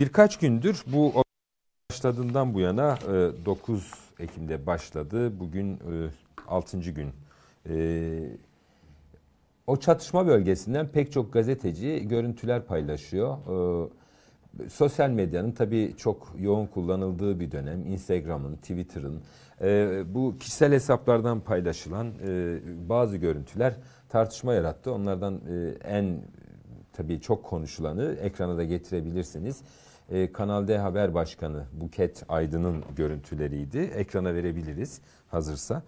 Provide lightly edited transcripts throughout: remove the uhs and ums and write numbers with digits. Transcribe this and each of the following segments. Birkaç gündür bu başladığından bu yana 9 Ekim'de başladı. Bugün 6. gün. O çatışma bölgesinden pek çok gazeteci görüntüler paylaşıyor. Sosyal medyanın tabii çok yoğun kullanıldığı bir dönem. Instagram'ın, Twitter'ın bu kişisel hesaplardan paylaşılan bazı görüntüler tartışma yarattı. Onlardan en tabii çok konuşulanı ekrana da getirebilirsiniz. Kanal D Haber Başkanı Buket Aydın'ın görüntüleriydi. Ekrana verebiliriz hazırsa.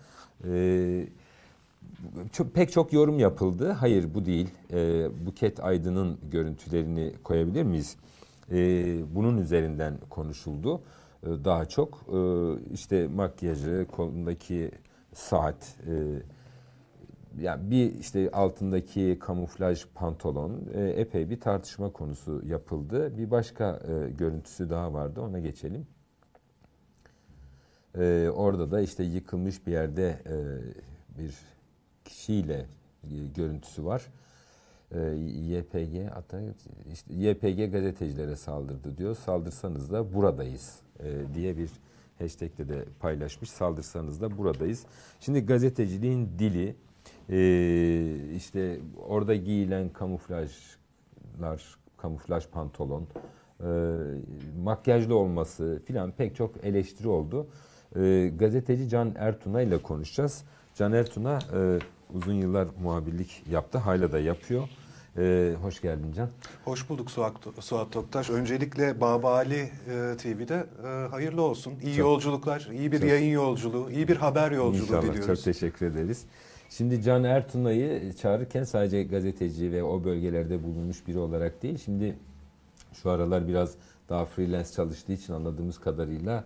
Pek çok yorum yapıldı. Hayır bu değil. Buket Aydın'ın görüntülerini koyabilir miyiz? Bunun üzerinden konuşuldu. Daha çok işte makyajı, kolundaki saat, yani bir işte altındaki kamuflaj pantolon, epey bir tartışma konusu yapıldı. Bir başka görüntüsü daha vardı, ona geçelim. Orada da işte yıkılmış bir yerde bir kişiyle görüntüsü var. YPG işte YPG gazetecilere saldırdı diyor. Saldırsanız da buradayız diye bir hashtag'te de paylaşmış. Saldırsanız da buradayız. Şimdi gazeteciliğin dili, işte orada giyilen kamuflajlar, kamuflaj pantolon, makyajlı olması filan pek çok eleştiri oldu. Gazeteci Can Ertuna ile konuşacağız. Can Ertuna uzun yıllar muhabirlik yaptı. Hala da yapıyor. Hoş geldin Can. Hoş bulduk Suat Toktaş. Öncelikle Baba Ali TV'de hayırlı olsun. İyi yolculuklar, iyi bir yayın yolculuğu, iyi bir haber yolculuğu İnşallah diliyoruz. Çok teşekkür ederiz. Şimdi Can Ertuna'yı çağırırken sadece gazeteci ve o bölgelerde bulunmuş biri olarak değil. Şimdi şu aralar biraz daha freelance çalıştığı için anladığımız kadarıyla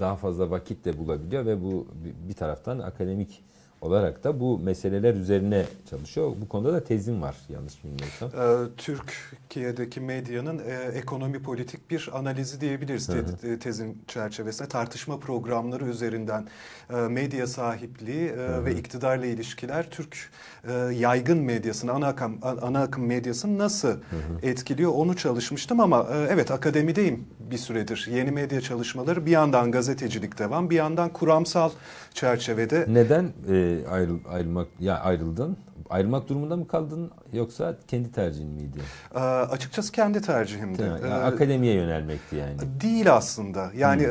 daha fazla vakit de bulabiliyor ve bu bir taraftan akademik olarak da bu meseleler üzerine çalışıyor. Bu konuda da tezim var yanlış bilmiyorsam. Türkiye'deki medyanın ekonomi politik bir analizi diyebiliriz tezin çerçevesine. Tartışma programları üzerinden medya sahipliği ve iktidarla ilişkiler Türk yaygın medyasını, ana akım medyasını nasıl etkiliyor onu çalışmıştım ama evet akademideyim bir süredir. Yeni medya çalışmaları bir yandan gazetecilik devam, bir yandan kuramsal çerçevede. Neden ayrıldın? Ayrılmak durumunda mı kaldın yoksa kendi tercihin miydi? Açıkçası kendi tercihimdi. Yani, akademiye yönelmekti yani. Değil aslında. Yani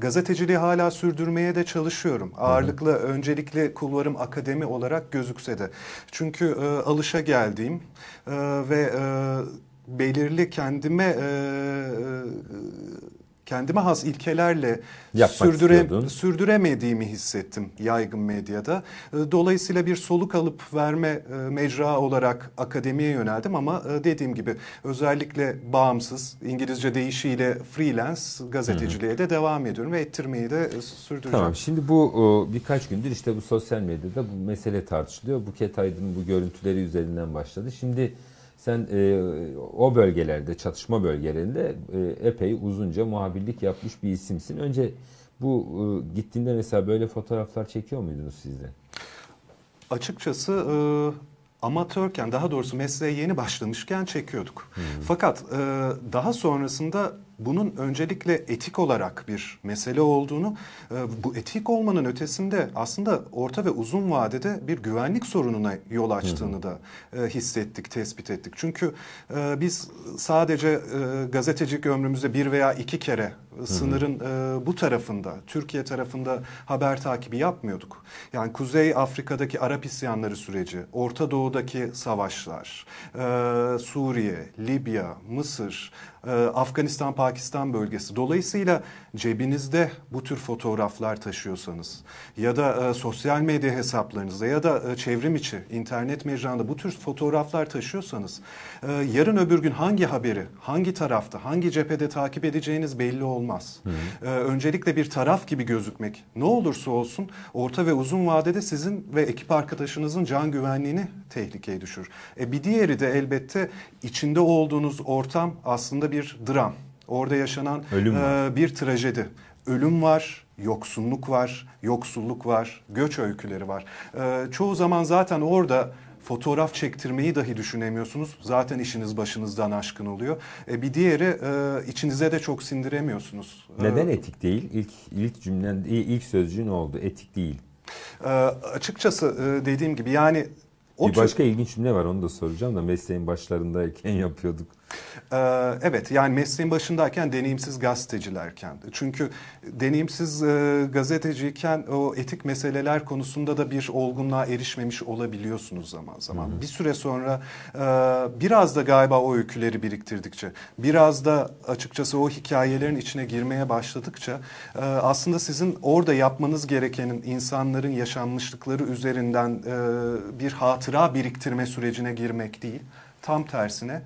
gazeteciliği hala sürdürmeye de çalışıyorum. Ağırlıklı öncelikle kulvarım akademi olarak gözükse de. Çünkü alışa geldiğim ve belirli kendime has ilkelerle sürdüremediğimi hissettim yaygın medyada. Dolayısıyla bir soluk alıp verme mecra olarak akademiye yöneldim ama dediğim gibi özellikle bağımsız, İngilizce deyişiyle freelance gazeteciliğe de devam ediyorum ve ettirmeyi de sürdüreceğim. Tamam, şimdi bu birkaç gündür işte bu sosyal medyada bu mesele tartışılıyor. Buket Aydın bu görüntüleri üzerinden başladı. Şimdi sen o bölgelerde, çatışma bölgelerinde epey uzunca muhabirlik yapmış bir isimsin. Önce bu gittiğinde mesela böyle fotoğraflar çekiyor muydunuz siz de? Açıkçası amatörken, daha doğrusu mesleğe yeni başlamışken çekiyorduk. Fakat daha sonrasında bunun öncelikle etik olarak bir mesele olduğunu, bu etik olmanın ötesinde aslında orta ve uzun vadede bir güvenlik sorununa yol açtığını da hissettik, tespit ettik. Çünkü biz sadece gazetecilik ömrümüzde bir veya iki kere sınırın bu tarafında, Türkiye tarafında haber takibi yapmıyorduk. Yani Kuzey Afrika'daki Arap isyanları süreci, Orta Doğu'daki savaşlar, Suriye, Libya, Mısır, Afganistan, Pakistan bölgesi. Dolayısıyla cebinizde bu tür fotoğraflar taşıyorsanız ya da sosyal medya hesaplarınızda ya da çevrim içi internet mecranda bu tür fotoğraflar taşıyorsanız yarın öbür gün hangi haberi, hangi tarafta, hangi cephede takip edeceğiniz belli olmaz. Öncelikle bir taraf gibi gözükmek ne olursa olsun orta ve uzun vadede sizin ve ekip arkadaşınızın can güvenliğini tehlikeye düşür. Bir diğeri de elbette içinde olduğunuz ortam aslında bir dram. Orada yaşanan bir trajedi. Ölüm var, yoksulluk var, göç öyküleri var. Çoğu zaman zaten orada fotoğraf çektirmeyi dahi düşünemiyorsunuz. Zaten işiniz başınızdan aşkın oluyor. Bir diğeri içinize de çok sindiremiyorsunuz. Neden etik değil? İlk cümlen, ilk sözcüğün oldu. Etik değil. Açıkçası dediğim gibi yani... Bir başka ilginç cümle var, onu da soracağım da mesleğin başlarındayken yapıyorduk. Evet, yani mesleğin başındayken deneyimsiz gazetecilerken. Çünkü deneyimsiz gazeteciyken o etik meseleler konusunda da bir olgunluğa erişmemiş olabiliyorsunuz zaman zaman. Hı-hı. Bir süre sonra biraz da galiba o öyküleri biriktirdikçe, biraz da açıkçası o hikayelerin içine girmeye başladıkça aslında sizin orada yapmanız gerekenin insanların yaşanmışlıkları üzerinden bir hatıra biriktirme sürecine girmek değil, tam tersine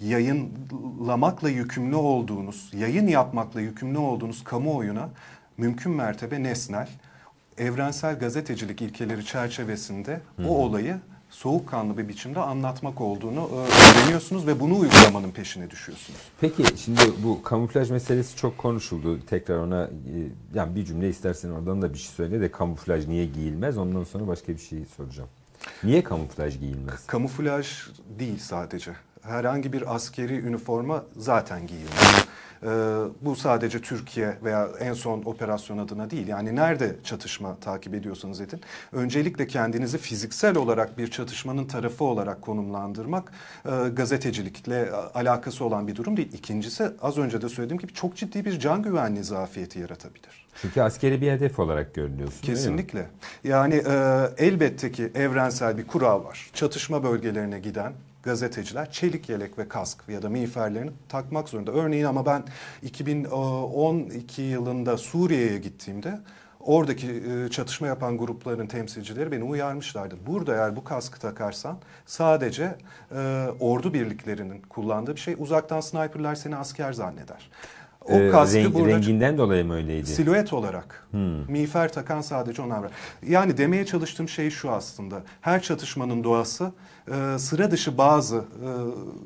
yayınlamakla yükümlü olduğunuz, yayın yapmakla yükümlü olduğunuz kamuoyuna mümkün mertebe nesnel, evrensel gazetecilik ilkeleri çerçevesinde o olayı soğukkanlı bir biçimde anlatmak olduğunu öğreniyorsunuz ve bunu uygulamanın peşine düşüyorsunuz. Peki şimdi bu kamuflaj meselesi çok konuşuldu. Tekrar ona yani bir cümle istersen oradan da bir şey söyle de kamuflaj niye giyilmez? Ondan sonra başka bir şey soracağım. Niye kamuflaj giyilmez? Kamuflaj değil sadece. Herhangi bir askeri üniforma zaten giyilmez. Bu sadece Türkiye veya en son operasyon adına değil. Yani nerede çatışma takip ediyorsanız edin. Öncelikle kendinizi fiziksel olarak bir çatışmanın tarafı olarak konumlandırmak gazetecilikle alakası olan bir durum değil. İkincisi az önce de söylediğim gibi çok ciddi bir can güvenliği zafiyeti yaratabilir. Çünkü askeri bir hedef olarak görünüyorsun. Kesinlikle. Yani elbette ki evrensel bir kural var. Çatışma bölgelerine giden gazeteciler çelik yelek ve kask ya da miğferlerini takmak zorunda. Örneğin ama ben 2012 yılında Suriye'ye gittiğimde oradaki çatışma yapan grupların temsilcileri beni uyarmışlardı. Burada eğer bu kaskı takarsan sadece ordu birliklerinin kullandığı bir şey. Uzaktan sniperler seni asker zanneder. O kaskı burada renginden dolayı mı öyleydi? Silüet olarak. Miğfer takan sadece ona var. Yani demeye çalıştığım şey şu aslında. Her çatışmanın doğası sıra dışı bazı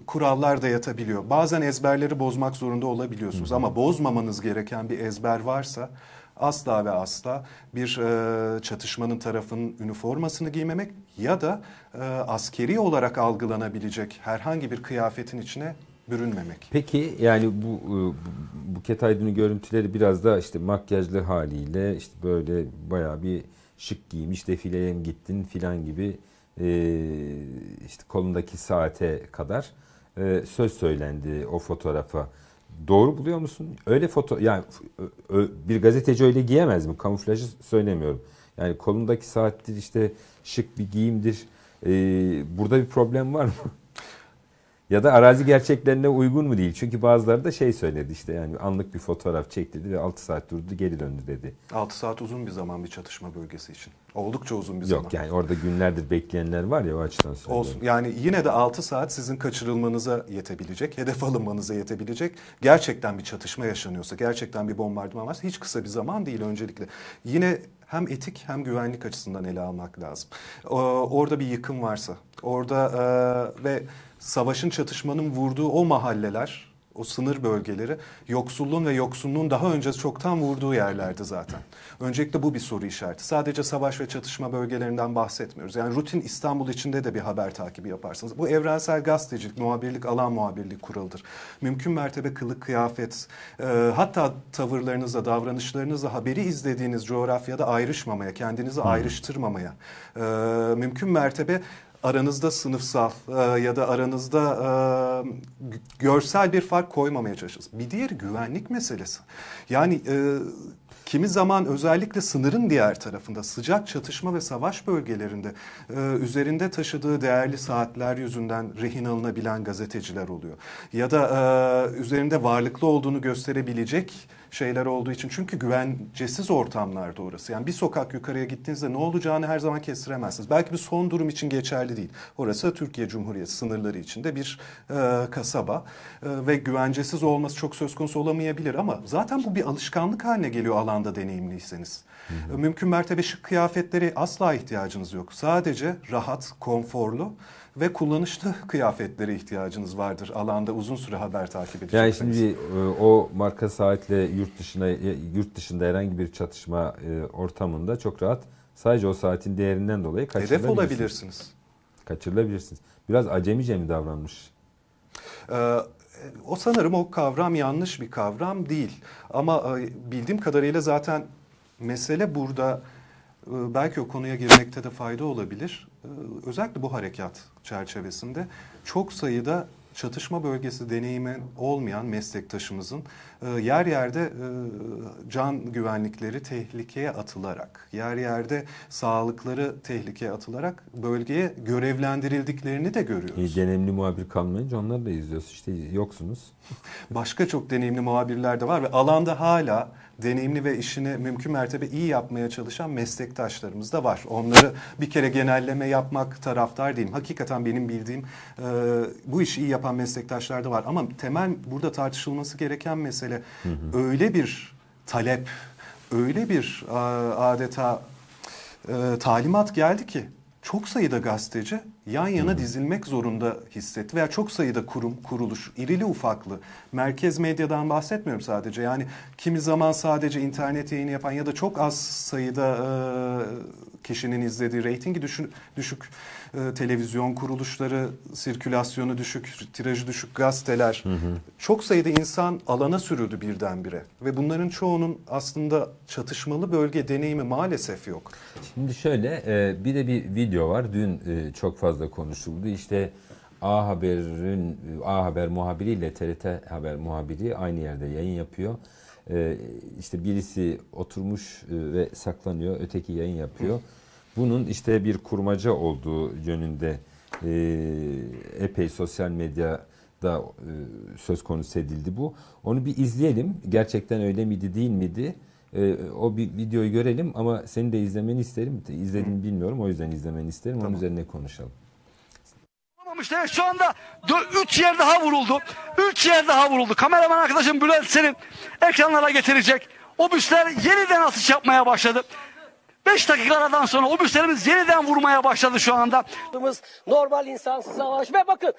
kurallar da yatabiliyor. Bazen ezberleri bozmak zorunda olabiliyorsunuz. Ama bozmamanız gereken bir ezber varsa asla ve asla bir çatışmanın tarafının üniformasını giymemek ya da askeri olarak algılanabilecek herhangi bir kıyafetin içine bürünmemek. Peki yani bu Buket Aydın'ın görüntüleri biraz da işte makyajlı haliyle işte böyle bayağı bir şık giymiş, defileye mi gittin filan gibi işte kolundaki saate kadar söz söylendi o fotoğrafa. Doğru buluyor musun? Öyle yani bir gazeteci öyle giyemez mi? Kamuflajı söylemiyorum. Yani kolundaki saattir işte şık bir giyimdir. Burada bir problem var mı? Ya da arazi gerçeklerine uygun mu değil? Çünkü bazıları da şey söyledi işte yani anlık bir fotoğraf çektirdi ve 6 saat durdu geri döndü dedi. 6 saat uzun bir zaman bir çatışma bölgesi için. Oldukça uzun bir zaman. Yok yani orada günlerdir bekleyenler var ya o açıdan söylüyorum. Olsun yani yine de 6 saat sizin kaçırılmanıza yetebilecek, hedef alınmanıza yetebilecek. Gerçekten bir çatışma yaşanıyorsa, gerçekten bir bombardıman varsa hiç kısa bir zaman değil öncelikle. Yine hem etik hem güvenlik açısından ele almak lazım. Orada bir yıkım varsa, orada ve... Savaşın, çatışmanın vurduğu o mahalleler, o sınır bölgeleri yoksulluğun ve yoksunluğun daha önce çoktan vurduğu yerlerdi zaten. Öncelikle bu bir soru işareti. Sadece savaş ve çatışma bölgelerinden bahsetmiyoruz. Yani rutin İstanbul içinde de bir haber takibi yaparsanız. Bu evrensel gazetecilik, muhabirlik, alan muhabirlik kuralıdır. Mümkün mertebe kılık, kıyafet, hatta tavırlarınızla, davranışlarınızla haberi izlediğiniz coğrafyada ayrışmamaya, kendinizi ayrıştırmamaya, mümkün mertebe aranızda sınıfsal ya da aranızda görsel bir fark koymamaya çalışırız. Bir diğer güvenlik meselesi. Yani kimi zaman özellikle sınırın diğer tarafında sıcak çatışma ve savaş bölgelerinde üzerinde taşıdığı değerli saatler yüzünden rehin alınabilen gazeteciler oluyor. Ya da üzerinde varlıklı olduğunu gösterebilecek şeyler olduğu için. Çünkü güvencesiz ortamlarda orası. Yani bir sokak yukarıya gittiğinizde ne olacağını her zaman kestiremezsiniz. Belki bir son durum için geçerli değil. Orası Türkiye Cumhuriyeti sınırları içinde bir kasaba ve güvencesiz olması çok söz konusu olamayabilir ama zaten bu bir alışkanlık haline geliyor alanda deneyimliyseniz. Mümkün mertebe şık kıyafetlere asla ihtiyacınız yok. Sadece rahat, konforlu ve kullanışlı kıyafetlere ihtiyacınız vardır alanda uzun süre haber takip edeceksiniz. Yani şimdi o marka saatle yurt dışında herhangi bir çatışma ortamında çok rahat sadece o saatin değerinden dolayı hedef olabilirsiniz. Kaçırılabilirsiniz. Biraz acemice mi davranmış? O sanırım o kavram yanlış bir kavram değil. Ama bildiğim kadarıyla zaten mesele burada, belki o konuya girmekte de fayda olabilir. Özellikle bu harekat çerçevesinde çok sayıda çatışma bölgesi deneyimi olmayan meslektaşımızın yer yerde can güvenlikleri tehlikeye atılarak, yer yerde sağlıkları tehlikeye atılarak bölgeye görevlendirildiklerini de görüyoruz. Deneyimli muhabir kalmayınca onları da izliyoruz. İşte yoksunuz. Başka çok deneyimli muhabirler de var ve alanda hala deneyimli ve işini mümkün mertebe iyi yapmaya çalışan meslektaşlarımız da var. Onları bir kere genelleme yapmak taraftar değilim. Hakikaten benim bildiğim bu işi iyi yapan meslektaşlar da var. Ama temel burada tartışılması gereken mesele öyle bir talep, öyle bir adeta talimat geldi ki çok sayıda gazeteci yan yana dizilmek zorunda hissetti veya çok sayıda kurum, kuruluş, irili ufaklı, merkez medyadan bahsetmiyorum sadece, yani kimi zaman sadece internet yayını yapan ya da çok az sayıda kişinin izlediği, reytingi düşük televizyon kuruluşları, sirkülasyonu düşük, tirajı düşük gazeteler, çok sayıda insan alana sürüldü birdenbire ve bunların çoğunun aslında çatışmalı bölge deneyimi maalesef yok. Şimdi şöyle, bir de bir video var, dün çok fazla konuşuldu. İşte A Haber muhabiriyle TRT Haber muhabiri aynı yerde yayın yapıyor. İşte birisi oturmuş ve saklanıyor, öteki yayın yapıyor. Bunun işte bir kurmaca olduğu yönünde epey sosyal medyada söz konusu edildi bu. Onu bir izleyelim. Gerçekten öyle miydi, değil miydi? O bir videoyu görelim ama seni de izlemeni isterim. İzlediğini bilmiyorum, o yüzden izlemeni isterim. Tamam. Onun üzerine konuşalım. Evet, şu anda 3 yer daha vuruldu. 3 yer daha vuruldu. Kameraman arkadaşım Bülent Selim ekranlara getirecek. Obüsler yeniden atış yapmaya başladı. 5 dakika aradan sonra obüslerimiz yeniden vurmaya başladı şu anda. Normal insansız savaş. Ve bakın,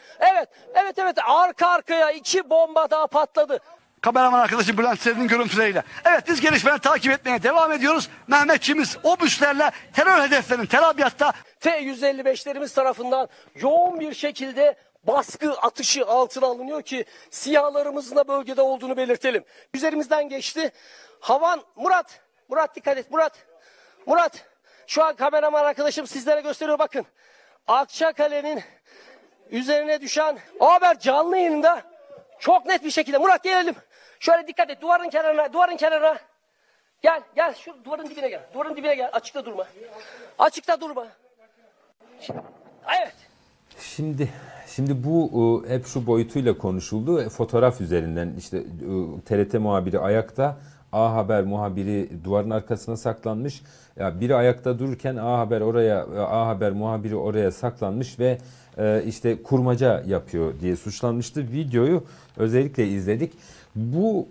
evet arka arkaya 2 bomba daha patladı. Kameraman arkadaşım Bülent Selim'in görüntüleriyle. Evet, biz gelişmeleri takip etmeye devam ediyoruz. Mehmetçiğimiz obüslerle terör hedeflerinin Tel Abyad'da T-155'lerimiz tarafından yoğun bir şekilde baskı atışı altına alınıyor ki siyahlarımızın da bölgede olduğunu belirtelim. Üzerimizden geçti. Havan, Murat dikkat et, Murat. Şu an kameraman arkadaşım sizlere gösteriyor, bakın. Akçakale'nin üzerine düşen A Haber canlı yayında çok net bir şekilde. Murat gelelim. Şöyle dikkat et, duvarın kenarına. Gel şu duvarın dibine gel. Açıkta durma. Evet. Şimdi bu hep şu boyutuyla konuşuldu. Fotoğraf üzerinden işte TRT muhabiri ayakta, A Haber muhabiri duvarın arkasına saklanmış. Ya biri ayakta dururken A Haber muhabiri oraya saklanmış ve işte kurmaca yapıyor diye suçlanmıştı. Videoyu özellikle izledik. Bu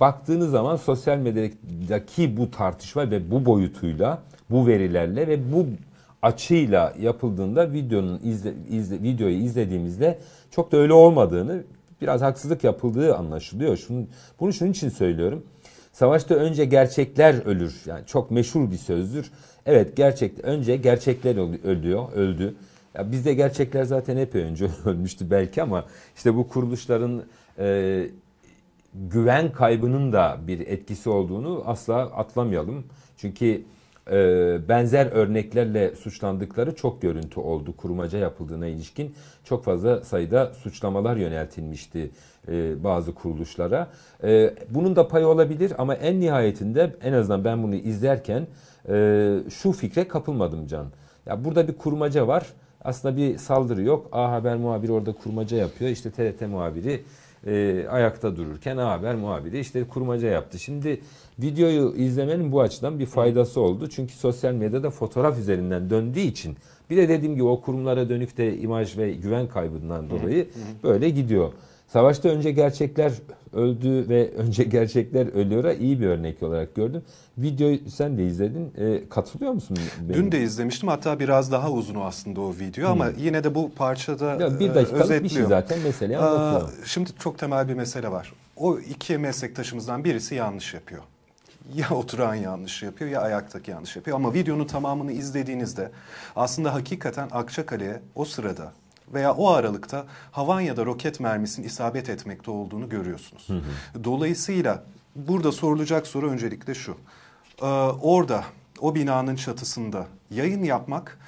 baktığınız zaman sosyal medyadaki bu tartışma ve bu boyutuyla, bu verilerle ve bu açıyla yapıldığında videoyu izlediğimizde çok da öyle olmadığını, biraz haksızlık yapıldığı anlaşılıyor. Bunu şunun için söylüyorum. Savaşta önce gerçekler ölür. Yani çok meşhur bir sözdür. Evet, önce gerçekler öldü. Ya bizde gerçekler zaten hep önce ölmüştü belki ama işte bu kuruluşların güven kaybının da bir etkisi olduğunu asla atlamayalım. Çünkü benzer örneklerle suçlandıkları çok görüntü oldu. Kurmaca yapıldığına ilişkin çok fazla sayıda suçlamalar yöneltilmişti bazı kuruluşlara. Bunun da payı olabilir ama en nihayetinde, en azından ben bunu izlerken şu fikre kapılmadım Can. Ya burada bir kurmaca var. Aslında bir saldırı yok. A Haber muhabiri orada kurmaca yapıyor. İşte TRT muhabiri ayakta dururken A Haber muhabiri işte kurmaca yaptı. Şimdi videoyu izlemenin bu açıdan bir faydası oldu. Çünkü sosyal medyada fotoğraf üzerinden döndüğü için, bir de dediğim gibi o kurumlara dönük de imaj ve güven kaybından dolayı böyle gidiyor. Savaşta önce gerçekler öldü ve önce gerçekler ölüyor'a iyi bir örnek olarak gördüm. Videoyu sen de izledin. Katılıyor musun? Dün de izlemiştim. Hatta biraz daha uzun aslında o video ama yine de bu parçada özetliyor. Bir dakikalık bir şey zaten, meseleyi anlatıyor. Şimdi çok temel bir mesele var. O iki meslektaşımızdan birisi yanlış yapıyor. ya oturan yanlış yapıyor ya ayaktaki yanlış yapıyor. Ama videonun tamamını izlediğinizde aslında hakikaten Akçakale'ye o sırada veya o aralıkta Havanya'da roket mermisinin isabet etmekte olduğunu görüyorsunuz. Hı hı. Dolayısıyla burada sorulacak soru öncelikle şu. Orada o binanın çatısında yayın yapmak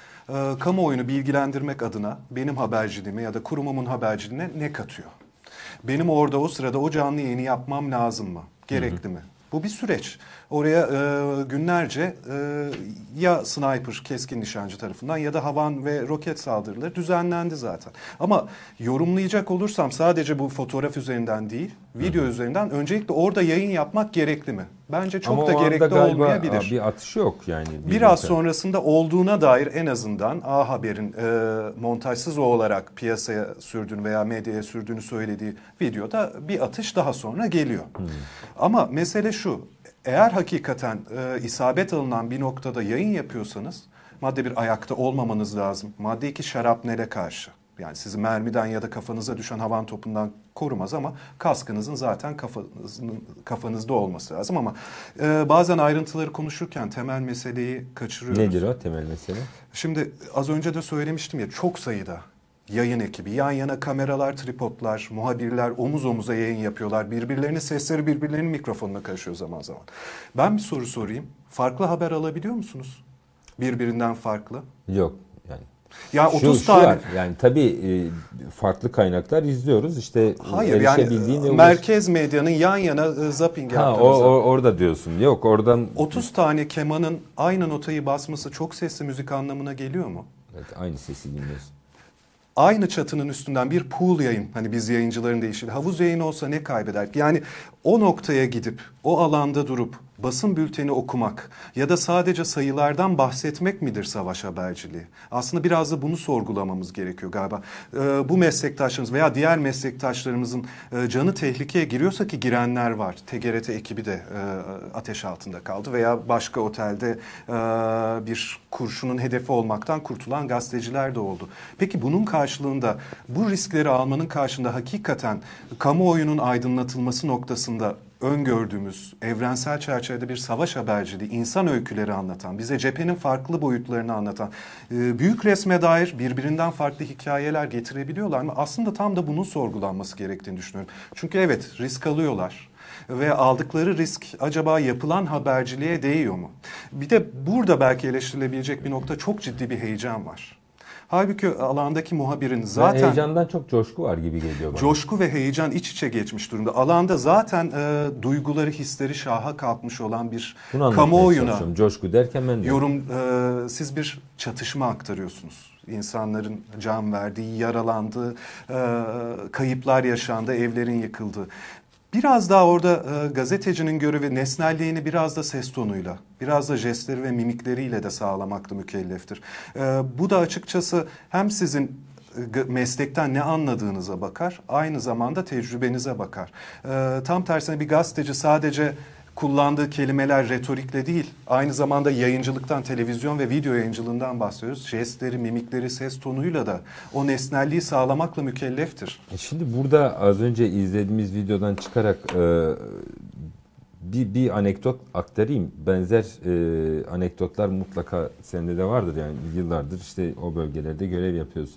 kamuoyunu bilgilendirmek adına benim haberciliğime ya da kurumumun haberciliğine ne katıyor? Benim orada o sırada o canlı yayını yapmam lazım mı? Gerekli mi? Bu bir süreç. Oraya günlerce ya sniper keskin nişancı tarafından ya da havan ve roket saldırıları düzenlendi zaten. Ama yorumlayacak olursam sadece bu fotoğraf üzerinden değil, video üzerinden öncelikle orada yayın yapmak gerekli mi? Bence çok ama da gerekli olmayabilir. Ama bir atış yok yani. Biraz sonrasında olduğuna dair en azından A Haber'in montajsız olarak piyasaya sürdüğünü veya medyaya sürdüğünü söylediği videoda bir atış daha sonra geliyor. Hmm. Ama mesele şu, eğer hakikaten isabet alınan bir noktada yayın yapıyorsanız madde bir ayakta olmamanız lazım. Madde iki şarapnele karşı. Yani sizi mermiden ya da kafanıza düşen havan topundan korumaz ama kaskınızın zaten kafanızda olması lazım. Ama bazen ayrıntıları konuşurken temel meseleyi kaçırıyoruz. Nedir o temel mesele? Şimdi az önce de söylemiştim ya, çok sayıda yayın ekibi, yan yana kameralar, tripodlar, muhabirler omuz omuza yayın yapıyorlar. Birbirlerinin sesleri birbirlerinin mikrofonuna karışıyor zaman zaman. Ben bir soru sorayım. Farklı haber alabiliyor musunuz? Birbirinden farklı. Yok yani. Ya 30 tane. Var. Yani tabii farklı kaynaklar izliyoruz. İşte hayır yani merkez medyanın yan yana zapping yaptığı. Orada diyorsun. Yok oradan. 30 tane kemanın aynı notayı basması çok sesli müzik anlamına geliyor mu? Evet, aynı sesi dinliyorsun. Aynı çatının üstünden bir pool yayın, hani biz yayıncıların değişir, havuz yayını olsa ne kaybeder? Yani o noktaya gidip o alanda durup basın bülteni okumak ya da sadece sayılardan bahsetmek midir savaş haberciliği? Aslında biraz da bunu sorgulamamız gerekiyor galiba. Bu meslektaşlarımız veya diğer meslektaşlarımızın canı tehlikeye giriyorsa, ki girenler var. TGRT ekibi de ateş altında kaldı veya başka otelde bir kurşunun hedefi olmaktan kurtulan gazeteciler de oldu. Peki bunun karşılığında, bu riskleri almanın karşılığında hakikaten kamuoyunun aydınlatılması noktasında öngördüğümüz evrensel çerçevede bir savaş haberciliği, insan öyküleri anlatan, bize cephenin farklı boyutlarını anlatan, büyük resme dair birbirinden farklı hikayeler getirebiliyorlar mı? Aslında tam da bunun sorgulanması gerektiğini düşünüyorum. Çünkü evet, risk alıyorlar ve aldıkları risk acaba yapılan haberciliğe değiyor mu? Bir de burada belki eleştirilebilecek bir nokta, çok ciddi bir heyecan var. Halbuki alandaki muhabirin zaten... Yani heyecandan çok coşku var gibi geliyor bana. Coşku ve heyecan iç içe geçmiş durumda. Alanda zaten duyguları, hisleri şaha kalkmış olan bir kamuoyuna... Coşku derken ben de... siz bir çatışma aktarıyorsunuz. İnsanların can verdiği, yaralandığı, kayıplar yaşandı, evlerin yıkıldığı. Biraz daha orada gazetecinin görevi nesnelliğini biraz da ses tonuyla, biraz da jestleri ve mimikleriyle de sağlamakla mükelleftir. Bu da açıkçası hem sizin meslekten ne anladığınıza bakar, aynı zamanda tecrübenize bakar. Tam tersine bir gazeteci sadece kullandığı kelimeler retorikle değil, aynı zamanda yayıncılıktan, televizyon ve video yayıncılığından bahsediyoruz. Jestleri, mimikleri, ses tonuyla da o nesnelliği sağlamakla mükelleftir. Şimdi burada az önce izlediğimiz videodan çıkarak bir anekdot aktarayım. Benzer anekdotlar mutlaka sende de vardır yani, yıllardır işte o bölgelerde görev yapıyoruz.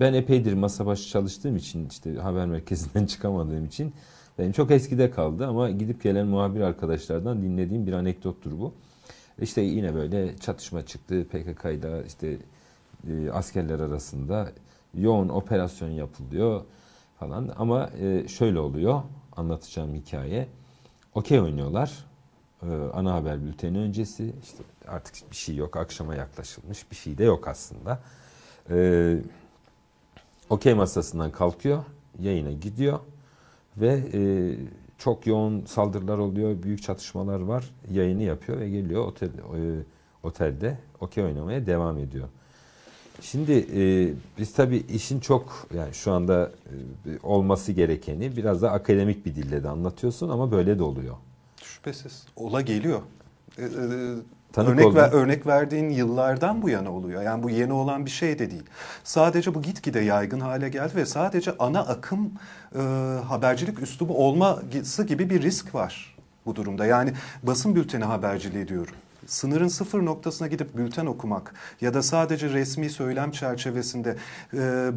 Ben epeydir masa başı çalıştığım için, işte haber merkezinden çıkamadığım için, benim çok eskide kaldı ama gidip gelen muhabir arkadaşlardan dinlediğim bir anekdottur bu. İşte yine böyle çatışma çıktı PKK'yla, işte askerler arasında yoğun operasyon yapılıyor falan. Ama şöyle oluyor, anlatacağım hikaye. Okey oynuyorlar, ana haber bülteni öncesi, işte artık bir şey yok, akşama yaklaşılmış, bir şey de yok aslında. Okey masasından kalkıyor, yayına gidiyor. Ve çok yoğun saldırılar oluyor, büyük çatışmalar var, yayını yapıyor ve geliyor otelde okey oynamaya devam ediyor. Şimdi biz tabii işin çok, yani şu anda olması gerekeni biraz da akademik bir dille de anlatıyorsun ama böyle de oluyor. Şüphesiz. Ola geliyor. Örnek verdiğin yıllardan bu yana oluyor. Yani bu yeni olan bir şey de değil. Sadece bu gitgide yaygın hale geldi ve sadece ana akım habercilik üslubu olması gibi bir risk var. bu durumda. Yani basın bülteni haberciliği diyorum. Sınırın sıfır noktasına gidip bülten okumak ya da sadece resmi söylem çerçevesinde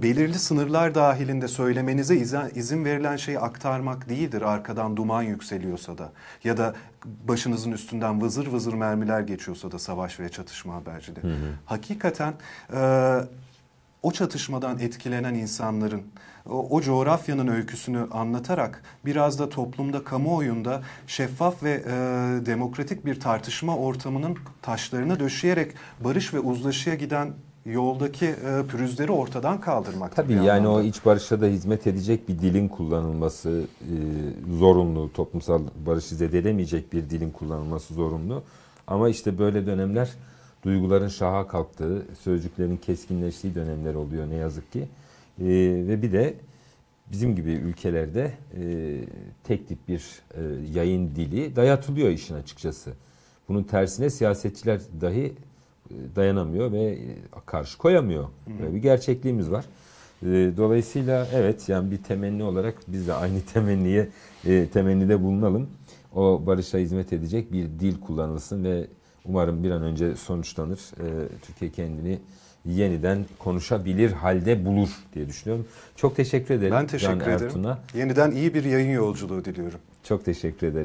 belirli sınırlar dahilinde söylemenize izin verilen şeyi aktarmak değildir, arkadan duman yükseliyorsa da ya da başınızın üstünden vızır vızır mermiler geçiyorsa da savaş ve çatışma haberciliği. Hı hı. Hakikaten o çatışmadan etkilenen insanların, o coğrafyanın öyküsünü anlatarak biraz da toplumda, kamuoyunda şeffaf ve demokratik bir tartışma ortamının taşlarını döşeyerek barış ve uzlaşıya giden yoldaki pürüzleri ortadan kaldırmak. Tabii yani anlamda. O iç barışa da hizmet edecek bir dilin kullanılması zorunlu. Toplumsal barışı zedelemeyecek bir dilin kullanılması zorunlu. Ama işte böyle dönemler duyguların şaha kalktığı, sözcüklerin keskinleştiği dönemler oluyor ne yazık ki. Ve bir de bizim gibi ülkelerde tek tip bir yayın dili dayatılıyor işin açıkçası. Bunun tersine siyasetçiler dahi dayanamıyor ve karşı koyamıyor. Böyle bir gerçekliğimiz var. Dolayısıyla evet, yani bir temenni olarak biz de aynı temennide bulunalım. O barışa hizmet edecek bir dil kullanılsın ve umarım bir an önce sonuçlanır. Türkiye kendini yeniden konuşabilir halde bulur diye düşünüyorum. Çok teşekkür ederim. Ben teşekkür ederim. Can Ertuna. Yeniden iyi bir yayın yolculuğu diliyorum. Çok teşekkür ederim.